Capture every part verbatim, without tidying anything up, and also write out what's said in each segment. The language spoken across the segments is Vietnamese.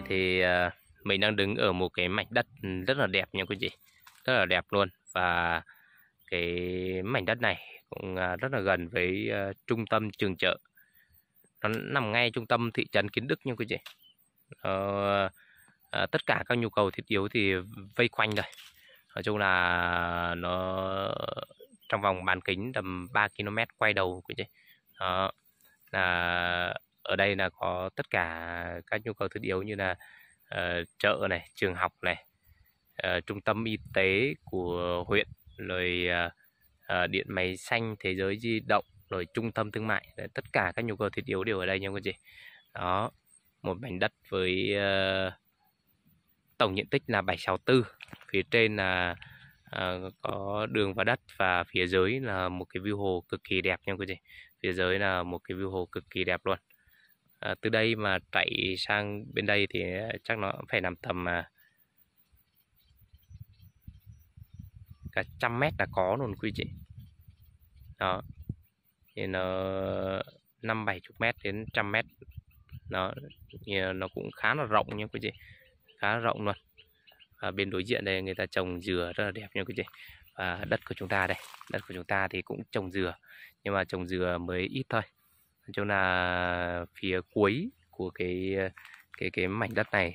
tại thì mình đang đứng ở một cái mảnh đất rất là đẹp nha quý vị, rất là đẹp luôn. Và cái mảnh đất này cũng rất là gần với trung tâm trường chợ, nó nằm ngay trung tâm thị trấn Kiến Đức nha quý vị. Ờ, tất cả các nhu cầu thiết yếu thì vây quanh rồi. Nói chung là nó trong vòng bán kính tầm ba ki lô mét quay đầu quý vị. Đó, là ở đây là có tất cả các nhu cầu thiết yếu như là uh, chợ này, trường học này, uh, trung tâm y tế của huyện, rồi uh, uh, điện máy xanh, thế giới di động, rồi trung tâm thương mại. Đấy, tất cả các nhu cầu thiết yếu đều ở đây nha quý vị. Đó, một mảnh đất với uh, tổng diện tích là bảy trăm sáu mươi tư. Phía trên là uh, có đường và đất, và phía dưới là một cái view hồ cực kỳ đẹp nha quý vị. Phía dưới là một cái view hồ cực kỳ đẹp luôn. À, từ đây mà chạy sang bên đây thì chắc nó phải nằm tầm à, cả trăm mét là có luôn quý chị. Đó, thì nó năm bảy chục mét đến trăm mét, nó nó cũng khá là rộng nha quý chị, khá là rộng luôn. Và bên đối diện đây người ta trồng dừa rất là đẹp nha quý chị. Và đất của chúng ta đây, đất của chúng ta thì cũng trồng dừa, nhưng mà trồng dừa mới ít thôi. Nói chung là phía cuối của cái cái cái mảnh đất này,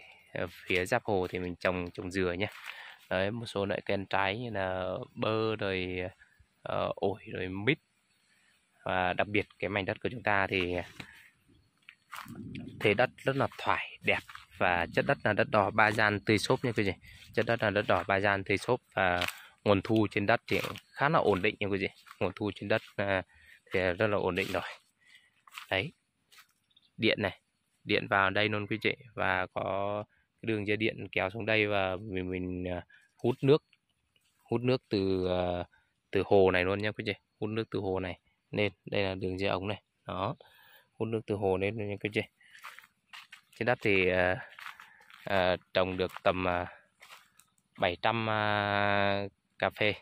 phía giáp hồ thì mình trồng trồng dừa nhé. Đấy, một số loại cây ăn trái như là bơ, rồi uh, ổi, rồi mít. Và đặc biệt cái mảnh đất của chúng ta thì thế đất rất là thoải đẹp, và chất đất là đất đỏ ba gian tươi xốp nha quý vị. Chất đất là đất đỏ ba gian tươi xốp, và nguồn thu trên đất thì khá là ổn định nha quý vị. Nguồn thu trên đất thì rất là ổn định rồi. Đấy, điện này, điện vào đây luôn quý chị, và có đường dây điện kéo xuống đây, và mình, mình hút nước, hút nước từ từ hồ này luôn nha quý chị, hút nước từ hồ này nên đây là đường dây ống này, đó, hút nước từ hồ lên nha quý chị. Trên đất thì à, trồng được tầm à, bảy trăm à, cà phê,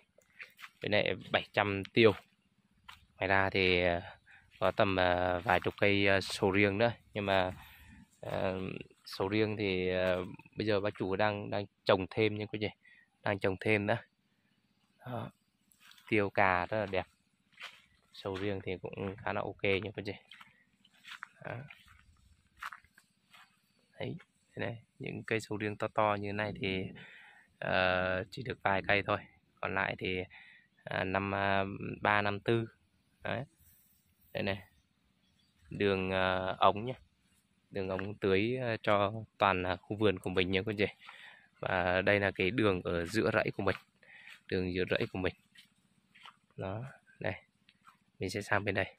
với lại bảy trăm tiêu. Ngoài ra thì có tầm uh, vài chục cây uh, sầu riêng nữa, nhưng mà uh, sầu riêng thì uh, bây giờ bác chủ đang đang trồng thêm nha quý chị, đang trồng thêm nữa. Đó, tiêu cà rất là đẹp, sầu riêng thì cũng khá là ok nha quý chị. Đó, đấy, thế này, những cây sầu riêng to to như thế này thì uh, chỉ được vài cây thôi, còn lại thì uh, năm uh, ba năm tư. Đấy, đây này, đường uh, ống nhé, đường ống tưới uh, cho toàn uh, khu vườn của mình nhé quý chị. Và đây là cái đường ở giữa rẫy của mình, đường giữa rẫy của mình. Đó, này, mình sẽ sang bên đây.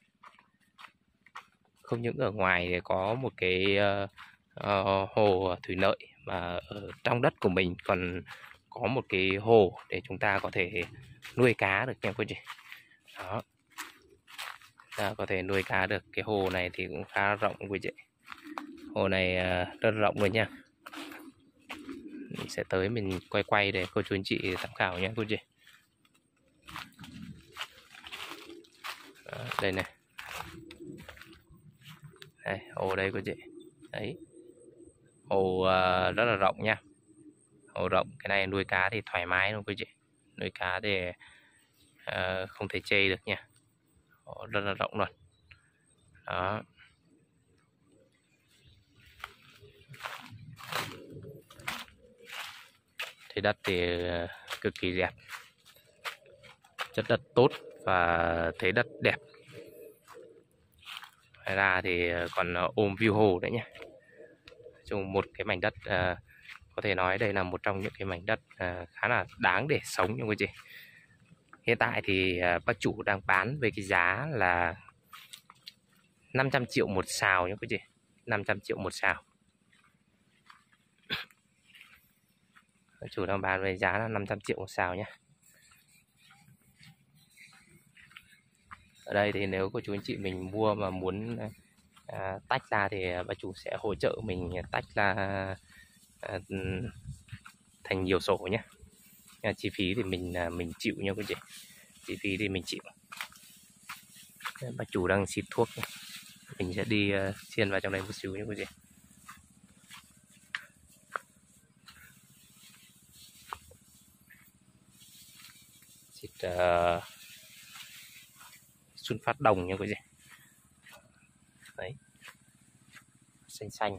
Không những ở ngoài thì có một cái uh, uh, hồ thủy lợi, mà ở trong đất của mình còn có một cái hồ để chúng ta có thể nuôi cá được nha quý chị. Đó, ta có thể nuôi cá được. Cái hồ này thì cũng khá rộng quý chị, hồ này rất rộng rồi nha. Mình sẽ tới mình quay quay để cô chú anh chị tham khảo nhé cô chị. Đó, đây này, đây, hồ đây cô chị. Đấy, hồ rất là rộng nha, hồ rộng. Cái này nuôi cá thì thoải mái luôn cô chị, nuôi cá thì uh, không thể chê được nha. Ồ, rất là rộng luôn. Đó, thì đất thì cực kỳ đẹp, chất đất tốt và thế đất đẹp. Ngoài ra thì còn ôm view hồ đấy nhé. Chung một cái mảnh đất à, có thể nói đây là một trong những cái mảnh đất à, khá là đáng để sống nha quý chị. Hiện tại thì bác chủ đang bán với cái giá là năm trăm triệu một sào nhé quý chị, năm trăm triệu một sào. Bác chủ đang bán với giá là năm trăm triệu một sào nhé. Ở đây thì nếu cô chú anh chị mình mua mà muốn à, tách ra thì bác chủ sẽ hỗ trợ mình tách ra à, thành nhiều sổ nhé. Chi phí thì mình mình chịu nha quý chị, chi phí thì mình chịu. Bà chủ đang xịt thuốc, mình sẽ đi xiên vào trong này một xíu nha quý chị. thịt uh, Xuân Phát Đồng nha quý vị. Đấy, xanh xanh.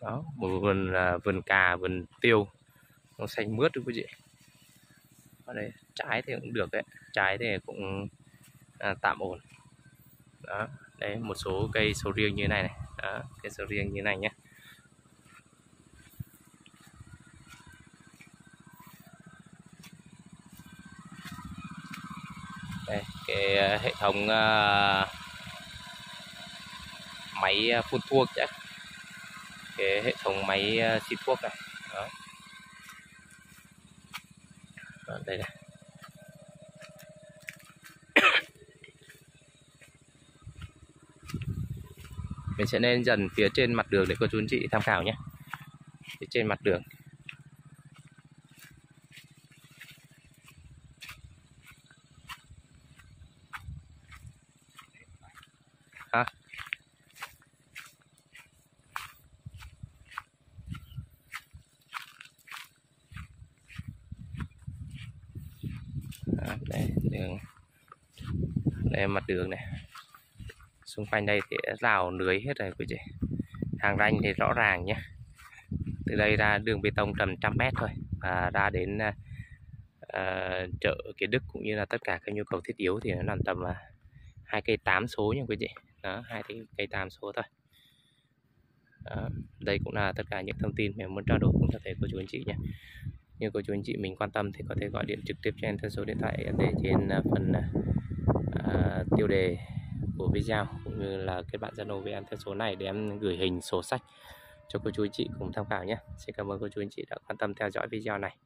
Đó, một vườn là vườn cà, vườn tiêu nó xanh mướt đấy quý vị. Ở đây trái thì cũng được đấy, trái thì cũng à, tạm ổn. Đó, đấy một số cây sầu riêng như thế này này, đó, cây sầu riêng như thế này nhé. Đây, cái hệ thống uh, máy phun thuốc chứ. Cái hệ thống máy xịt thuốc này. Đó. Đó, đây này. Mình sẽ lên dần phía trên mặt đường để cô chú anh chị tham khảo nhé. Phía trên mặt đường. Hả? Đây, đường. Đây mặt đường này, xung quanh đây thì rào lưới hết rồi quý chị, hàng ranh thì rõ ràng nhé. Từ đây ra đường bê tông tầm trăm mét thôi và ra đến uh, chợ Kiến Đức cũng như là tất cả các nhu cầu thiết yếu thì nó nằm tầm hai uh, cây tám số nha quý chị. Đó, hai cây tám số thôi. Đó, đây cũng là tất cả những thông tin mình muốn trao đổi cũng có thể của chú anh chị nhé. Như cô chú anh chị mình quan tâm thì có thể gọi điện trực tiếp cho em theo số điện thoại để trên phần uh, tiêu đề của video cũng như là kết bạn Zalo với em theo số này để em gửi hình sổ sách cho cô chú anh chị cùng tham khảo nhé. Xin cảm ơn cô chú anh chị đã quan tâm theo dõi video này.